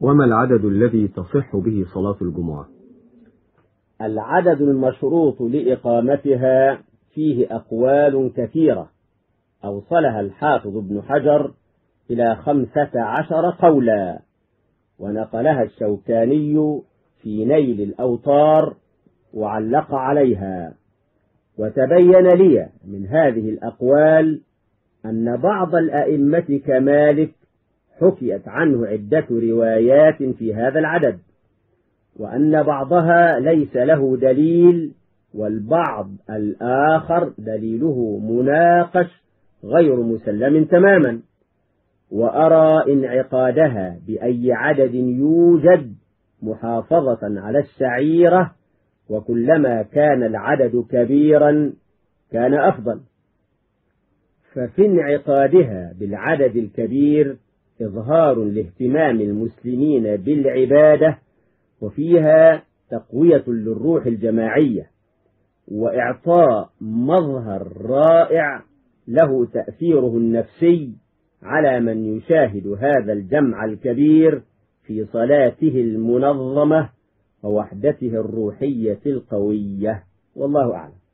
وما العدد الذي تصح به صلاة الجمعة؟ العدد المشروط لإقامتها فيه أقوال كثيرة، أوصلها الحافظ ابن حجر إلى 15 قولا، ونقلها الشوكاني في نيل الأوطار وعلق عليها. وتبين لي من هذه الأقوال أن بعض الأئمة كمالك حكيت عنه عدة روايات في هذا العدد، وأن بعضها ليس له دليل، والبعض الآخر دليله مناقش غير مسلم تماما. وأرى انعقادها بأي عدد يوجد محافظة على الشعيرة، وكلما كان العدد كبيرا كان أفضل. ففي انعقادها بالعدد الكبير إظهار لاهتمام المسلمين بالعبادة، وفيها تقوية للروح الجماعية، وإعطاء مظهر رائع له تأثيره النفسي على من يشاهد هذا الجمع الكبير في صلاته المنظمة ووحدته الروحية القوية. والله أعلم.